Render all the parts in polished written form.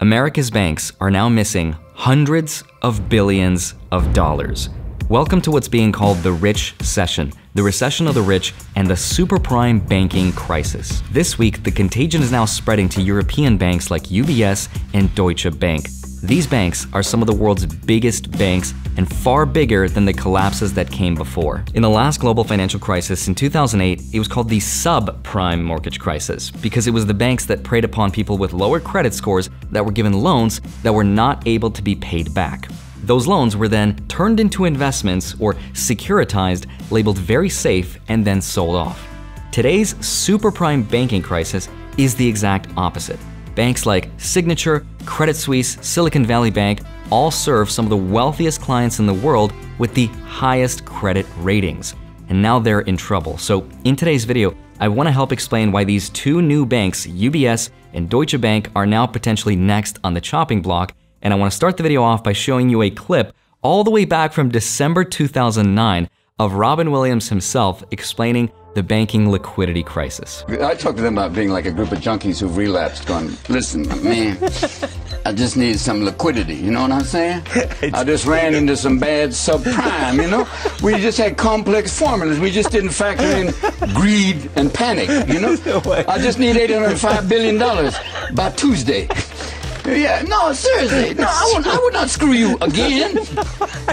America's banks are now missing hundreds of billions of dollars. Welcome to what's being called the rich session, the recession of the rich, and the superprime banking crisis. This week, the contagion is now spreading to European banks like UBS and Deutsche Bank. These banks are some of the world's biggest banks and far bigger than the collapses that came before. In the last global financial crisis in 2008, it was called the subprime mortgage crisis because it was the banks that preyed upon people with lower credit scores that were given loans that were not able to be paid back. Those loans were then turned into investments or securitized, labeled very safe, and then sold off. Today's superprime banking crisis is the exact opposite. Banks like Signature, Credit Suisse, Silicon Valley Bank all serve some of the wealthiest clients in the world with the highest credit ratings. And now they're in trouble. So in today's video, I want to help explain why these two new banks, UBS and Deutsche Bank, are now potentially next on the chopping block. And I want to start the video off by showing you a clip all the way back from December 2009 of Robin Williams himself explaining the banking liquidity crisis. I talk to them about being like a group of junkies who've relapsed, going, listen, man, I just need some liquidity, you know what I'm saying? I just ran into some bad subprime, you know? We just had complex formulas. We just didn't factor in greed and panic, you know? I just need $805 billion by Tuesday. Yeah, no, seriously, no, I would not screw you again.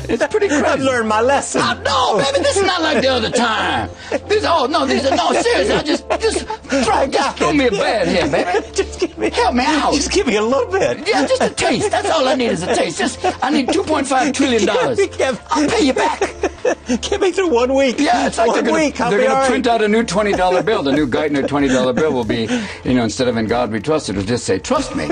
It's pretty crazy. I've learned my lesson. No, baby, this is not like the other time. Seriously, just throw me a bad here, baby. Just give me, help me out. Just give me a little bit. Yeah, just a taste. That's all I need is a taste. I need $2.5 trillion. I'll pay you back. Get me through 1 week. Yeah, it's like they're going to print out a new $20 bill. The new Geithner $20 bill will be, you know, instead of in God we trust, it'll just say, trust me.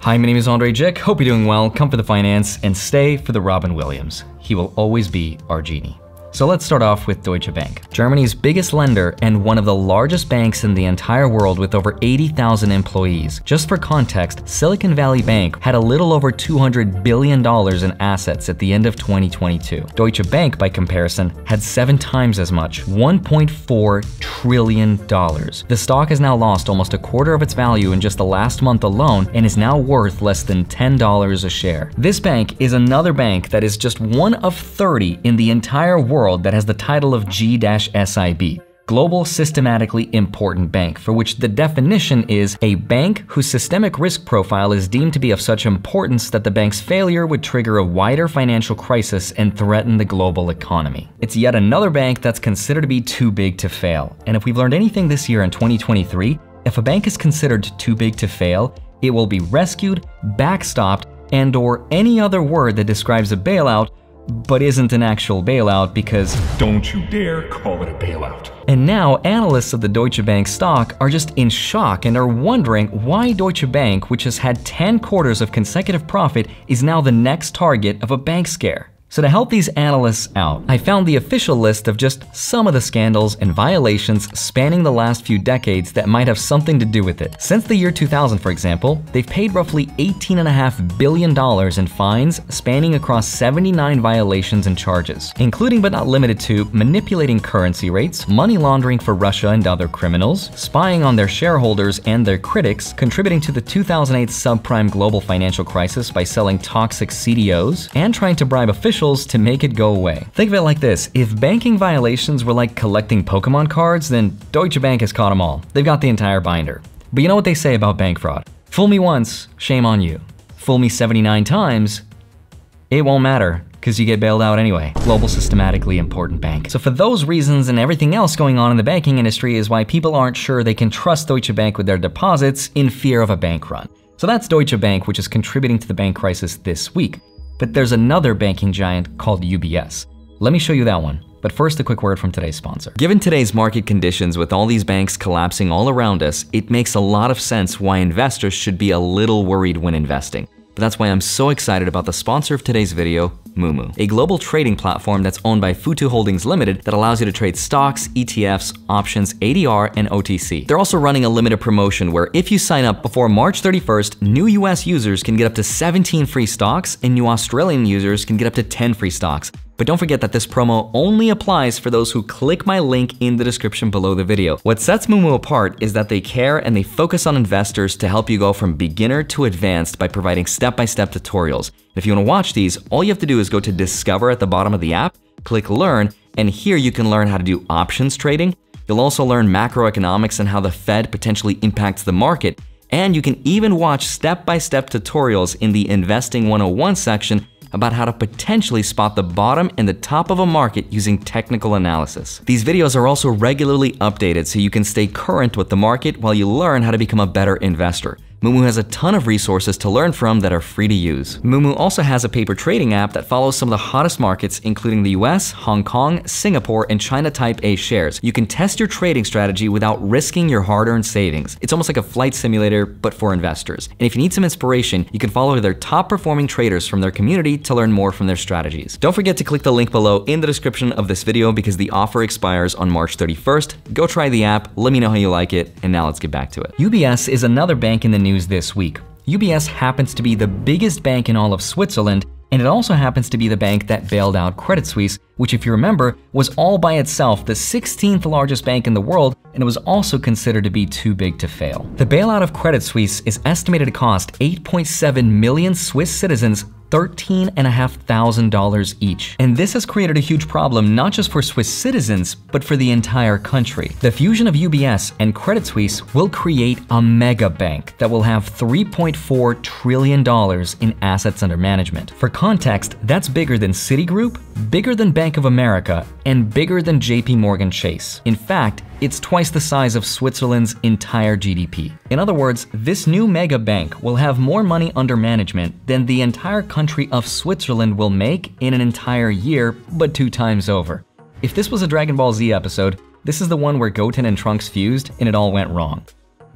Hi, my name is Andrei Jikh. Hope you're doing well. Come for the finance and stay for the Robin Williams. He will always be our genie. So let's start off with Deutsche Bank, Germany's biggest lender and one of the largest banks in the entire world with over 80,000 employees. Just for context, Silicon Valley Bank had a little over $200 billion in assets at the end of 2022. Deutsche Bank, by comparison, had 7 times as much, $1.4 trillion. The stock has now lost almost a quarter of its value in just the last month alone and is now worth less than $10 a share. This bank is another bank that is just one of 30 in the entire world that has the title of G-SIB. Global Systematically Important Bank, for which the definition is a bank whose systemic risk profile is deemed to be of such importance that the bank's failure would trigger a wider financial crisis and threaten the global economy. It's yet another bank that's considered to be too big to fail. And if we've learned anything this year in 2023, if a bank is considered too big to fail, it will be rescued, backstopped, and/or any other word that describes a bailout but isn't an actual bailout because don't you dare call it a bailout. And now analysts of the Deutsche Bank stock are just in shock and are wondering why Deutsche Bank, which has had 10 quarters of consecutive profit, is now the next target of a bank scare. So to help these analysts out, I found the official list of just some of the scandals and violations spanning the last few decades that might have something to do with it. Since the year 2000, for example, they've paid roughly $18.5 billion in fines spanning across 79 violations and charges, including but not limited to manipulating currency rates, money laundering for Russia and other criminals, spying on their shareholders and their critics, contributing to the 2008 subprime global financial crisis by selling toxic CDOs, and trying to bribe officials to make it go away. Think of it like this, if banking violations were like collecting Pokemon cards, then Deutsche Bank has caught them all. They've got the entire binder. But you know what they say about bank fraud? Fool me once, shame on you. Fool me 79 times, it won't matter, because you get bailed out anyway. Global Systematically Important Bank. So for those reasons and everything else going on in the banking industry is why people aren't sure they can trust Deutsche Bank with their deposits in fear of a bank run. So that's Deutsche Bank, which is contributing to the bank crisis this week. But there's another banking giant called UBS. Let me show you that one. But first, a quick word from today's sponsor. Given today's market conditions with all these banks collapsing all around us, it makes a lot of sense why investors should be a little worried when investing. But that's why I'm so excited about the sponsor of today's video, Moomoo, a global trading platform that's owned by Futu Holdings Limited that allows you to trade stocks, ETFs, options, ADR, and OTC. They're also running a limited promotion where if you sign up before March 31st, new US users can get up to 17 free stocks and new Australian users can get up to 10 free stocks. But don't forget that this promo only applies for those who click my link in the description below the video. What sets Moomoo apart is that they care and they focus on investors to help you go from beginner to advanced by providing step-by-step tutorials. If you want to watch these, all you have to do is go to Discover at the bottom of the app, click Learn, and here you can learn how to do options trading. You'll also learn macroeconomics and how the Fed potentially impacts the market. And you can even watch step-by-step tutorials in the Investing 101 section about how to potentially spot the bottom and the top of a market using technical analysis. These videos are also regularly updated so you can stay current with the market while you learn how to become a better investor. Moomoo has a ton of resources to learn from that are free to use. Moomoo also has a paper trading app that follows some of the hottest markets, including the US, Hong Kong, Singapore, and China Type A shares. You can test your trading strategy without risking your hard-earned savings. It's almost like a flight simulator, but for investors. And if you need some inspiration, you can follow their top-performing traders from their community to learn more from their strategies. Don't forget to click the link below in the description of this video because the offer expires on March 31st. Go try the app, let me know how you like it, and now let's get back to it. UBS is another bank in the news this week. UBS happens to be the biggest bank in all of Switzerland, and it also happens to be the bank that bailed out Credit Suisse, which, if you remember, was all by itself the 16th largest bank in the world, and it was also considered to be too big to fail. The bailout of Credit Suisse is estimated to cost 8.7 million Swiss citizens $13,500 each. And this has created a huge problem not just for Swiss citizens, but for the entire country. The fusion of UBS and Credit Suisse will create a mega bank that will have $3.4 trillion in assets under management. For context, that's bigger than Citigroup, bigger than Bank of America, and bigger than JPMorgan Chase. In fact, it's twice the size of Switzerland's entire GDP. In other words, this new mega bank will have more money under management than the entire country of Switzerland will make in an entire year, but 2 times over. If this was a Dragon Ball Z episode, this is the one where Goten and Trunks fused and it all went wrong.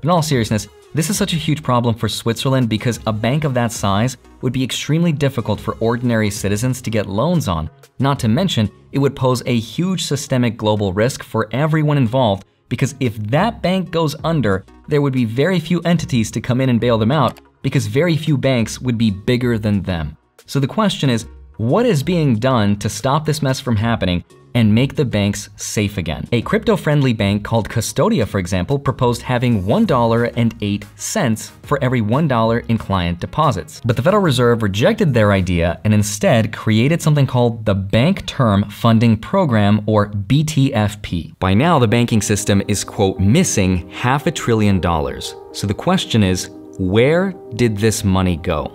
In all seriousness, this is such a huge problem for Switzerland because a bank of that size would be extremely difficult for ordinary citizens to get loans on, not to mention it would pose a huge systemic global risk for everyone involved because if that bank goes under, there would be very few entities to come in and bail them out because very few banks would be bigger than them. So the question is, what is being done to stop this mess from happening and make the banks safe again? A crypto-friendly bank called Custodia, for example, proposed having $1.08 for every $1 in client deposits. But the Federal Reserve rejected their idea and instead created something called the Bank Term Funding Program, or BTFP. By now, the banking system is, quote, missing $500 billion. So the question is, where did this money go?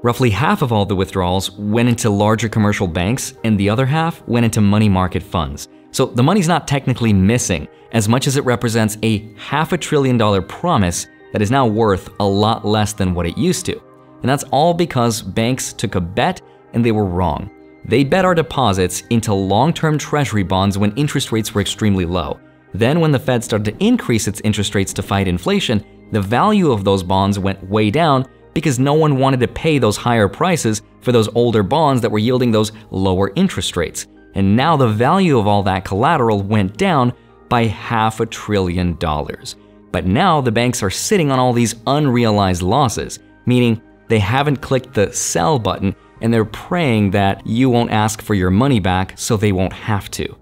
Roughly half of all the withdrawals went into larger commercial banks, and the other half went into money market funds. So the money's not technically missing, as much as it represents a $500 billion promise that is now worth a lot less than what it used to. And that's all because banks took a bet and they were wrong. They bet our deposits into long-term treasury bonds when interest rates were extremely low. Then when the Fed started to increase its interest rates to fight inflation, the value of those bonds went way down because no one wanted to pay those higher prices for those older bonds that were yielding those lower interest rates. And now the value of all that collateral went down by $500 billion. But now the banks are sitting on all these unrealized losses, meaning they haven't clicked the sell button and they're praying that you won't ask for your money back so they won't have to.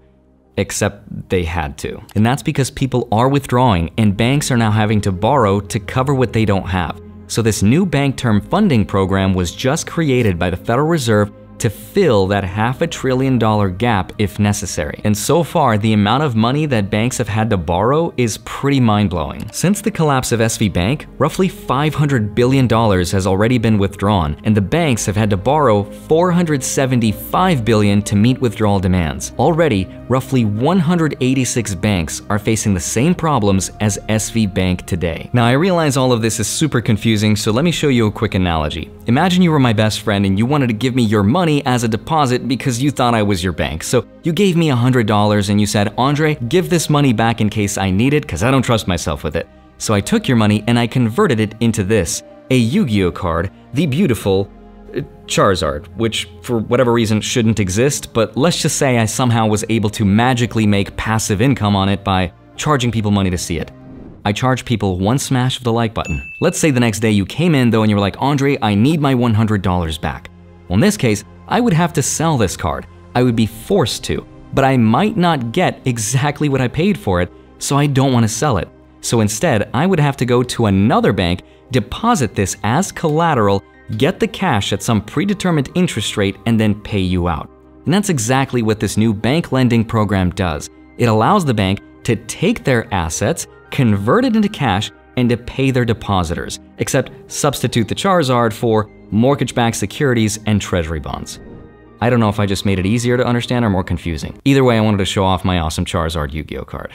Except they had to. And that's because people are withdrawing and banks are now having to borrow to cover what they don't have. So this new Bank Term Funding Program was just created by the Federal Reserve to fill that $500 billion gap if necessary. And so far, the amount of money that banks have had to borrow is pretty mind-blowing. Since the collapse of SV Bank, roughly $500 billion has already been withdrawn, and the banks have had to borrow $475 billion to meet withdrawal demands. Already, roughly 186 banks are facing the same problems as SV Bank today. Now, I realize all of this is super confusing, so let me show you a quick analogy. Imagine you were my best friend and you wanted to give me your money as a deposit because you thought I was your bank. So you gave me $100 and you said, Andre, give this money back in case I need it because I don't trust myself with it. So I took your money and I converted it into this, a Yu-Gi-Oh card, the beautiful Charizard, which for whatever reason shouldn't exist, but let's just say I somehow was able to magically make passive income on it by charging people money to see it. I charge people one smash of the like button. Let's say the next day you came in though and you were like, Andre, I need my $100 back. Well, in this case, I would have to sell this card. I would be forced to, but I might not get exactly what I paid for it, so I don't want to sell it. So instead, I would have to go to another bank, deposit this as collateral, get the cash at some predetermined interest rate, and then pay you out. And that's exactly what this new bank lending program does. It allows the bank to take their assets, convert it into cash, and to pay their depositors, except substitute the Charizard for mortgage-backed securities and treasury bonds. I don't know if I just made it easier to understand or more confusing. Either way, I wanted to show off my awesome Charizard Yu-Gi-Oh card.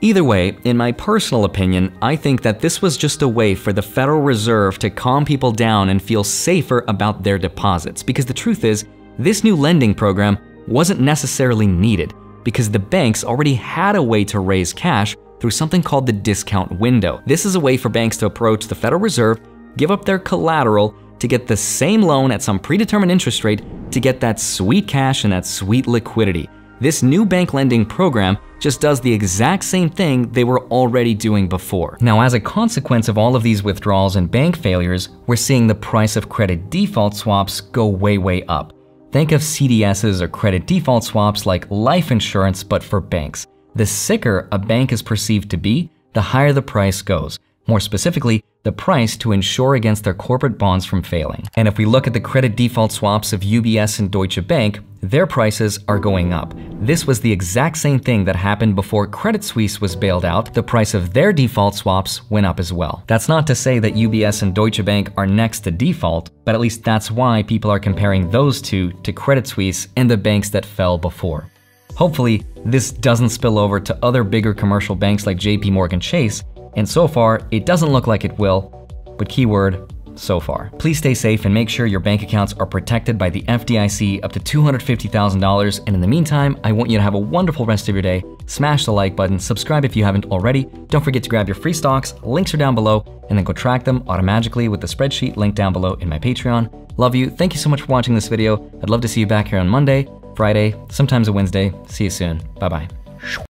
Either way, in my personal opinion, I think that this was just a way for the Federal Reserve to calm people down and feel safer about their deposits, because the truth is, this new lending program wasn't necessarily needed, because the banks already had a way to raise cash through something called the discount window. This is a way for banks to approach the Federal Reserve, give up their collateral to get the same loan at some predetermined interest rate to get that sweet cash and that sweet liquidity. This new bank lending program just does the exact same thing they were already doing before. Now, as a consequence of all of these withdrawals and bank failures, we're seeing the price of credit default swaps go way, way up. Think of CDSs or credit default swaps like life insurance, but for banks. The sicker a bank is perceived to be, the higher the price goes. More specifically, the price to insure against their corporate bonds from failing. And if we look at the credit default swaps of UBS and Deutsche Bank, their prices are going up. This was the exact same thing that happened before Credit Suisse was bailed out. The price of their default swaps went up as well. That's not to say that UBS and Deutsche Bank are next to default, but at least that's why people are comparing those two to Credit Suisse and the banks that fell before. Hopefully, this doesn't spill over to other bigger commercial banks like JPMorgan Chase, and so far, it doesn't look like it will, but keyword, so far. Please stay safe and make sure your bank accounts are protected by the FDIC up to $250,000. And in the meantime, I want you to have a wonderful rest of your day. Smash the like button, subscribe if you haven't already. Don't forget to grab your free stocks, links are down below, and then go track them automatically with the spreadsheet linked down below in my Patreon. Love you, thank you so much for watching this video. I'd love to see you back here on Monday, Friday, sometimes a Wednesday. See you soon, bye-bye.